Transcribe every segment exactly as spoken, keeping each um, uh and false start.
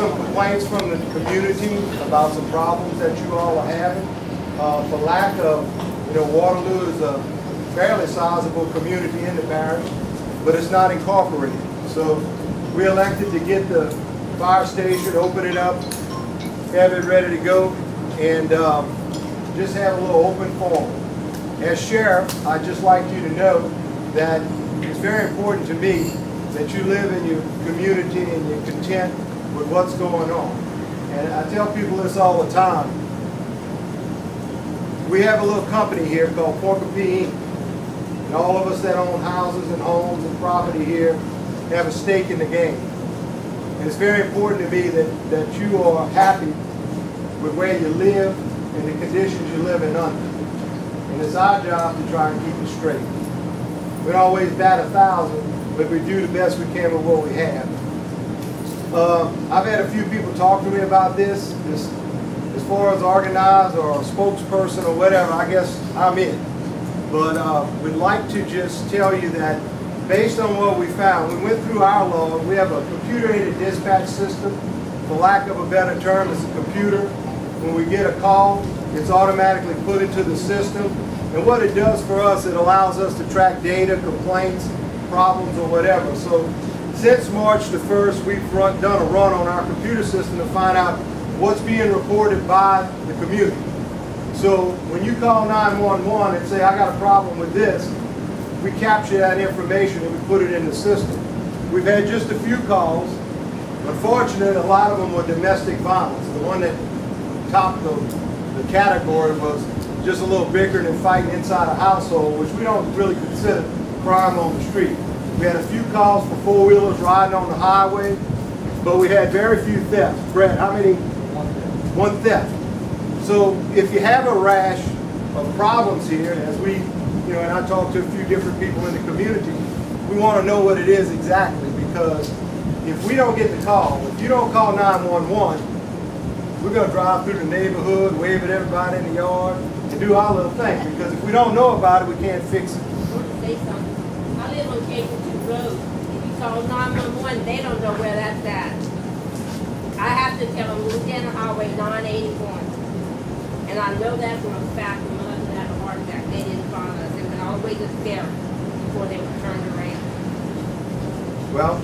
some complaints from the community about some problems that you all are having uh, for lack of, you know, Waterloo is a fairly sizable community in the parish, but it's not incorporated. So we elected to get the fire station, open it up, have it ready to go, and um, just have a little open forum. As sheriff, I'd just like you to know that it's very important to me that you live in your community and you're content with what's going on. And I tell people this all the time. We have a little company here called Pointe Coupee, and all of us that own houses and homes and property here have a stake in the game. And it's very important to me that, that you are happy with where you live and the conditions you're living under. And it's our job to try and keep it straight. We don't always bat a thousand, but we do the best we can with what we have. Uh, I've had a few people talk to me about this. This, as far as organized or a spokesperson or whatever, I guess I'm it. But uh, we'd like to just tell you that based on what we found, we went through our log. We have a computer-aided dispatch system. For lack of a better term, it's a computer. When we get a call, it's automatically put into the system. And what it does for us, it allows us to track data, complaints, problems, or whatever. So since March the first, we've run, done a run on our computer system to find out what's being reported by the community. So when you call nine one one and say, I got a problem with this, we capture that information and we put it in the system. We've had just a few calls. Unfortunately, a lot of them were domestic violence. The one that topped the, the category was just a little bickering and fighting inside a household, which we don't really consider crime on the street. We had a few calls for four-wheelers riding on the highway, but we had very few thefts. Brett, how many? One theft. So if you have a rash of problems here, as we, you know, and I talked to a few different people in the community, we want to know what it is exactly, because if we don't get the call, if you don't call nine one one, we're going to drive through the neighborhood, wave at everybody in the yard, and do our little thing, because if we don't know about it, we can't fix it. I want to say something. I live on K two Road. If you call nine one one, they don't know where that's at. I have to tell them we're in highway nine eighty-one. And I know that for a fact. My husband had a heart attack. They didn't find us. They went all the way to Sarah before they were turned around. Well, so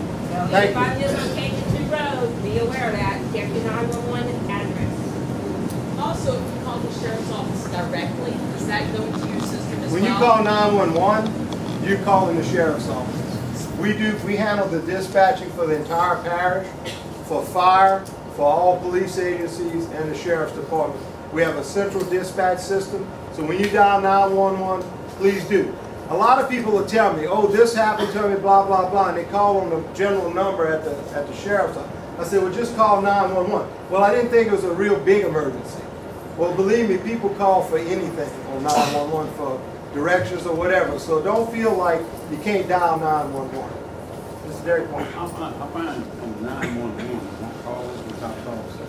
thank you. If I live on K two Road, be aware of that. Check your nine one one. Also, if you call the sheriff's office directly, does that go into your system as well? When you call nine one one, you're calling the sheriff's office. We do. We handle the dispatching for the entire parish, for fire, for all police agencies, and the sheriff's department. We have a central dispatch system. So when you dial nine one one, please do. A lot of people will tell me, "Oh, this happened to me," blah blah blah, and they call on the general number at the at the sheriff's office. I said, "Well, just call nine one one." Well, I didn't think it was a real big emergency. Well, believe me, people call for anything on nine one one for directions or whatever. So don't feel like you can't dial nine one one. This is Derek Point. I find, I find on nine one one, when I call the top officer,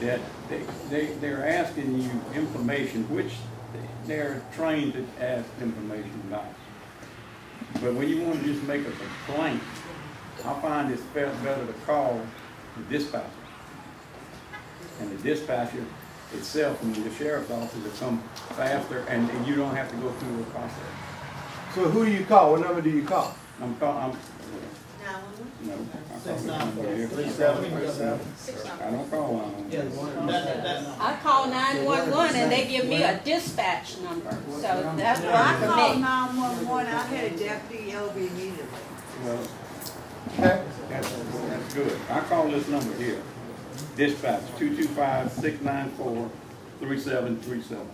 that they, they, they're asking you information, which they're trained to ask information about. But when you want to just make a complaint, I find it's better to call the dispatcher. And the dispatcher itself and the sheriff's office will come faster, and, and you don't have to go through the process. So who do you call? What number do you call? I'm calling. No. No. six nine four. I don't call nine one one. I call nine one one and they give me a dispatch number. So that's what I call. I call nine one one. I had a deputy L B immediately. Well, that's, that's good. I call this number here. Dispatch two two five, six nine four, three seven three seven.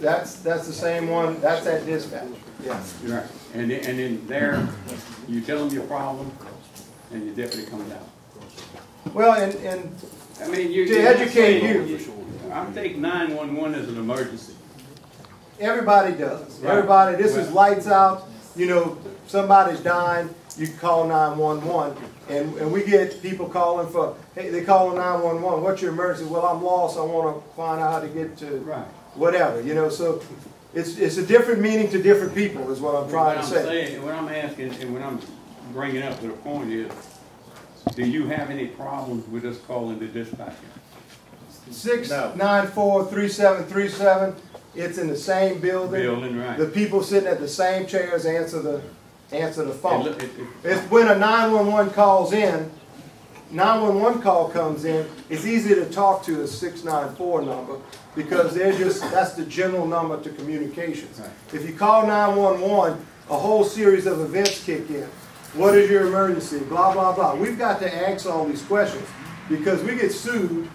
That's that's the same one. That's at dispatch. Yeah. You're right. And then, and then there, you tell them your problem, and your deputy comes down. Well, and and I mean, you, to educate you. I take nine one one as an emergency. Everybody does. Right. Everybody. This well, is lights out. You know, somebody's dying. You call nine one one, and, and we get people calling for, hey, they call nine one one, what's your emergency? Well, I'm lost, I want to find out how to get to right. Whatever, you know, so it's, it's a different meaning to different people is what I'm trying what to I'm say. Saying, what I'm asking and what I'm bringing up to the point is, Do you have any problems with us calling the dispatcher? six nine four, three seven three seven. It's in the same building. Building, right. The people sitting at the same chairs answer the answer the phone. It, it, it, it's when a nine one one calls in, nine one one call comes in, it's easy to talk to a six nine four number because they're just, that's the general number to communications. Right. If you call nine one one, a whole series of events kick in. What is your emergency? Blah, blah, blah. We've got to ask all these questions because we get sued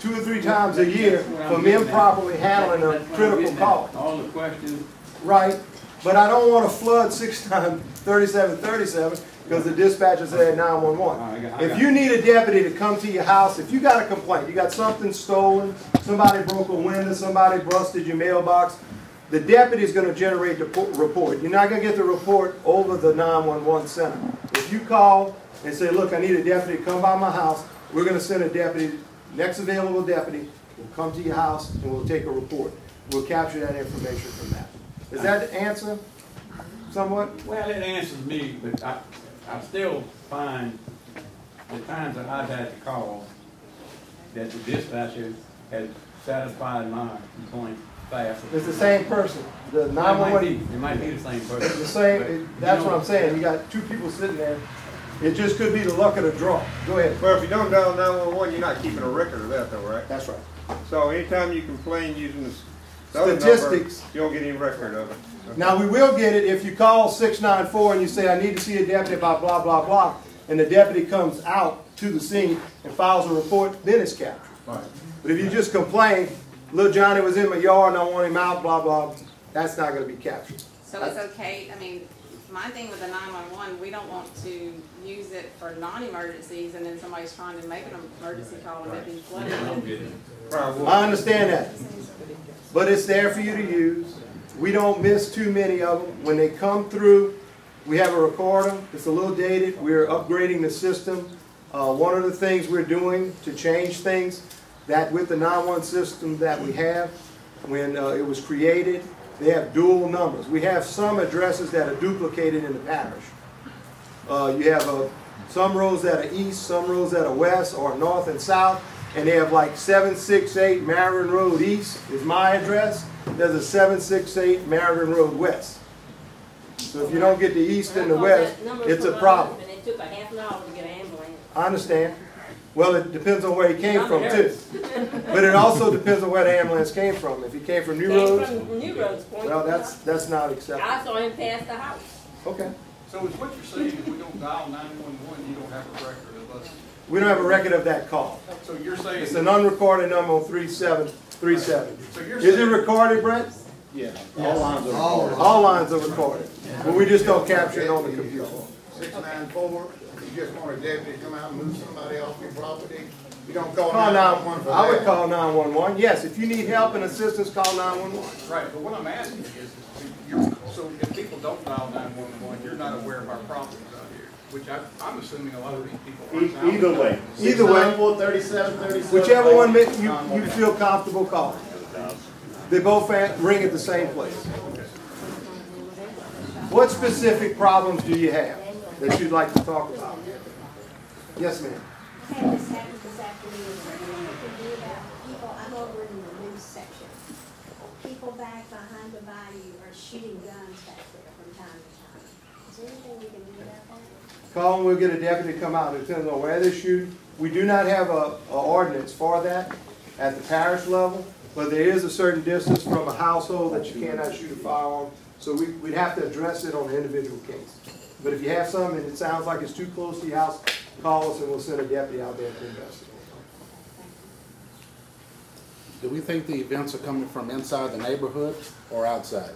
two or three times a year for improperly handling a critical call. All the questions. Right. But I don't want to flood six nine three seven three seven because the dispatcher's at nine one one. If you need a deputy to come to your house, if you got a complaint, you got something stolen, somebody broke a window, somebody busted your mailbox, the deputy is going to generate the report. You're not going to get the report over the nine one one center. If you call and say, look, I need a deputy to come by my house, we're going to send a deputy, next available deputy, will come to your house and we'll take a report. We'll capture that information from that. Does that answer somewhat? Well, it answers me, but I, I still find the times that I've had to call that the dispatcher has satisfied my complaint. It's the same person. The nine one one. It might be the same person. The same. It, that's what I'm saying. You got two people sitting there. It just could be the luck of the draw. Go ahead. But if you don't dial nine one one, you're not keeping a record of that, though, right? That's right. So anytime you complain using the statistics, number, you don't get any record of it. Okay. Now we will get it if you call six nine four and you say, "I need to see a deputy about blah blah blah," and the deputy comes out to the scene and files a report. Then it's captured. Right. But if you just complain. Little Johnny was in my yard and I want him out, blah, blah. That's not going to be captured. So it's okay. I mean, my thing with the nine one one, we don't want to use it for non-emergencies and then somebody's trying to make an emergency call and they've been flooded. I understand that. But it's there for you to use. We don't miss too many of them. When they come through, we have a recorder. It's a little dated. We're upgrading the system. Uh, one of the things we're doing to change things that with the nine one one system that we have, when uh, it was created, they have dual numbers. We have some addresses that are duplicated in the parish. Uh, you have uh, some roads that are east, some roads that are west, or north and south, and they have like seven six eight Marion Road East is my address. There's a seven six eight Marion Road West. So if you don't get the east and the west, it's a problem. And it took a half an hour to get an ambulance. I understand. Well, it depends on where he came from, too. But it also depends on where the ambulance came from. If he came from New Roads, well, that's that's not acceptable. I saw him pass the house. Okay. So is what you're saying, if we don't dial nine one one, you don't have a record of us? We don't have a record of that call. So you're saying... It's an unrecorded number on three seven three seven. So you're saying... Is it recorded, Brett? Yeah. All lines are recorded. All lines are recorded. But we just don't capture it on the computer. six nine four... You just want a deputy to come out and move somebody off your property. You don't call, call nine one one for that. I would call nine one one. Yes, if you need help and assistance, call nine one one. Right, but what I'm asking is, you're, so if people don't dial nine one one, you're not aware of our problems out here, which I, I'm assuming a lot of these people are. E either way, either way, thirty-seven, thirty-seven, whichever one you, you feel comfortable calling. They both ring at the same place. What specific problems do you have that you'd like to talk about? Yes, ma'am. I had this happen this afternoon. Is there anything I could do about people? I'm over in the news section. People back behind the bayou are shooting guns back there from time to time. Is there anything we can do about that? Call and we'll get a deputy to come out. It depends on where they shoot. We do not have a, a ordinance for that at the parish level, but there is a certain distance from a household that you cannot shoot a firearm. So we, we'd have to address it on an individual case. But if you have some and it sounds like it's too close to your house, call us and we'll send a deputy out there to investigate. Do we think the events are coming from inside the neighborhood or outside?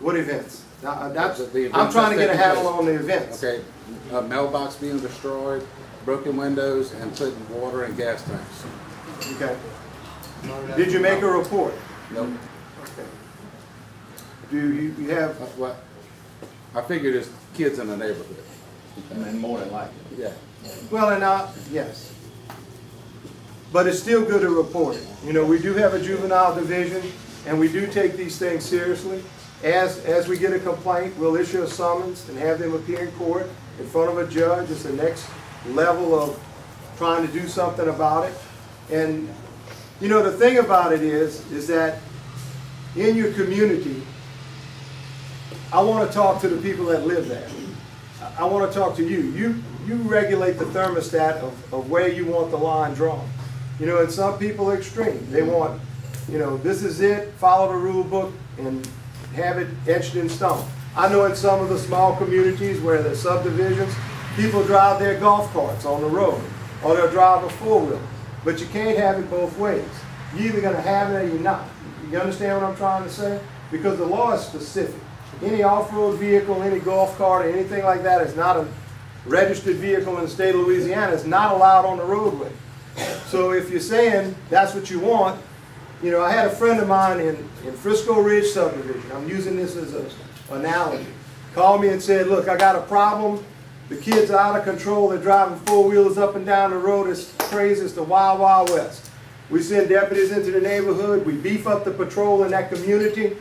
What events? Now, that's, the events I'm trying to get a handle on the events. Okay. A mailbox being destroyed, broken windows, and putting water in gas tanks. Okay. Did you make a report? No. Nope. Okay. Do you, you have... That's what? I figured it's kids in the neighborhood. And more than likely. Yeah. Well, and uh, yes. But it's still good to report it. You know, we do have a juvenile division, and we do take these things seriously. As, as we get a complaint, we'll issue a summons and have them appear in court in front of a judge. It's the next level of trying to do something about it. And you know, the thing about it is, is that in your community, I want to talk to the people that live there. I want to talk to you. You, you regulate the thermostat of, of where you want the line drawn. You know, and some people are extreme. They want, you know, this is it, follow the rule book and have it etched in stone. I know in some of the small communities where there's subdivisions, people drive their golf carts on the road, or they'll drive a four-wheeler. But you can't have it both ways. You're either going to have it or you're not. You understand what I'm trying to say? Because the law is specific. Any off-road vehicle, any golf cart, or anything like that is not a registered vehicle in the state of Louisiana. It's not allowed on the roadway. So if you're saying that's what you want, you know, I had a friend of mine in, in Frisco Ridge Subdivision, I'm using this as an analogy, called me and said, look, I got a problem. The kids are out of control. They're driving four-wheelers up and down the road. It's crazy. It's the Wild Wild West. We send deputies into the neighborhood. We beef up the patrol in that community.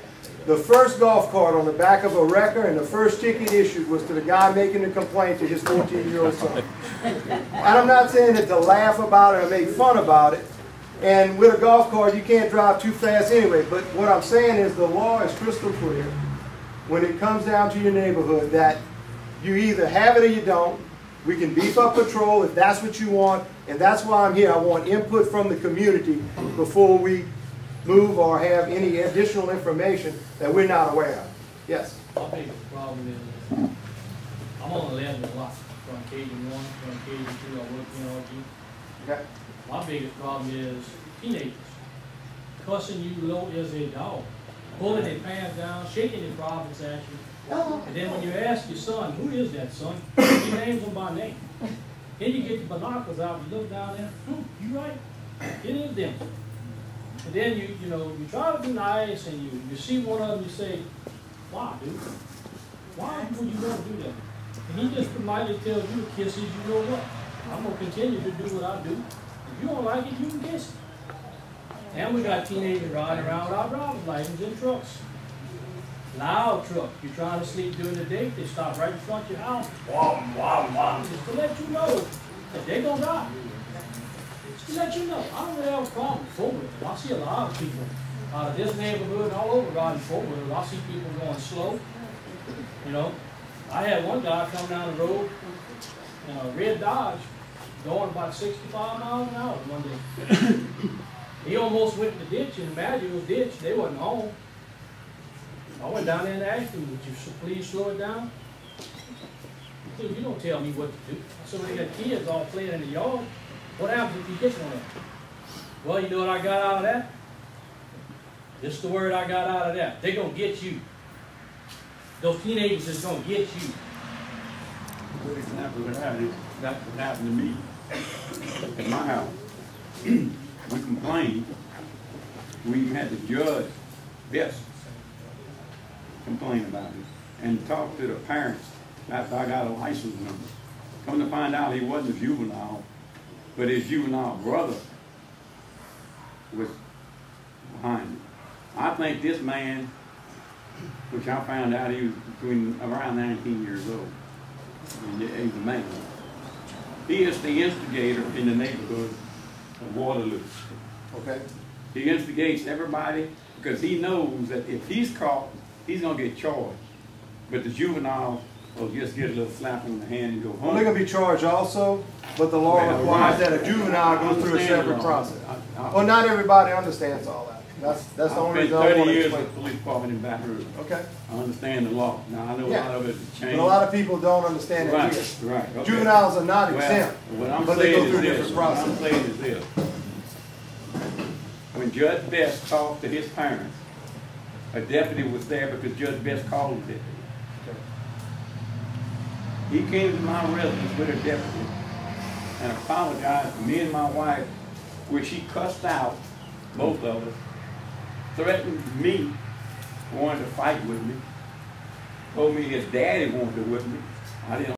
The first golf cart on the back of a wrecker and the first ticket issued was to the guy making the complaint to his fourteen-year-old son. And I'm not saying that to laugh about it or make fun about it. And with a golf cart, you can't drive too fast anyway. But what I'm saying is the law is crystal clear when it comes down to your neighborhood that you either have it or you don't. We can beef up patrol if that's what you want, and that's why I'm here. I want input from the community before we move or have any additional information that we're not aware of. Yes? My biggest problem is I'm on eleven lots from Cajun one, from Cajun two, I work in R G. Okay. My biggest problem is teenagers cussing you low as a dog, pulling their pants down, shaking their problems at you. And then when you ask your son, who is that son? He names them by name. Then you get the binoculars out, you look down there, hmm, you right, it is them. And then you you know, you try to be nice and you, you see one of them, you say, why, dude? Why would you want to do that? And he just politely tells you, kisses, you know what? I'm going to continue to do what I do. If you don't like it, you can kiss it. And we got teenagers riding around with our driver's license in trucks. Loud truck. You're trying to sleep during the day, they stop right in front of your house. Wham, wham, wham. Just to let you know that they're going to die. Just to let you know. I don't really have a problem with four-wheelers. I see a lot of people out of this neighborhood all over riding four-wheelers. I see people going slow. You know, I had one guy come down the road in a red Dodge going about sixty-five miles an hour one day. He almost went in the ditch, and imagine it was ditch. They wasn't home. I went down there and asked him, would you please slow it down? He said, you don't tell me what to do. I said, we got kids all playing in the yard. What happens if you get one of them? Well, you know what I got out of that? This is the word I got out of that. They're going to get you. Those teenagers is going to get you. Good example of that happened to me at my house. We complained. We had to judge this. Complain about it and talk to the parents after I got a license number. Come to find out he wasn't a juvenile, but his juvenile brother was behind him. I think this man, which I found out he was between around nineteen years old, and he's a man. He is the instigator in the neighborhood of Waterloo. Okay. He instigates everybody because he knows that if he's caught, he's going to get charged, but the juvenile will just get a little slap on the hand and go home. Well, they're going to be charged also, but the law well, requires right. that a juvenile goes through a separate process. I, I, well, not everybody understands all that. That's, that's the only reason I want to explain. I've been thirty years with the police department in Baton Rouge. Okay. I understand the law. Now, I know yeah. a lot of it has changed. But a lot of people don't understand it. Right, either. right. Okay. Juveniles are not well, exempt, what I'm but they go through a different process. What I'm saying is this. When Judge Best talked to his parents, a deputy was there because Judge Best called a deputy. He came to my residence with a deputy and apologized to me and my wife, which he cussed out, both of us, threatened me, wanted to fight with me, told me his daddy wanted to with me. I didn't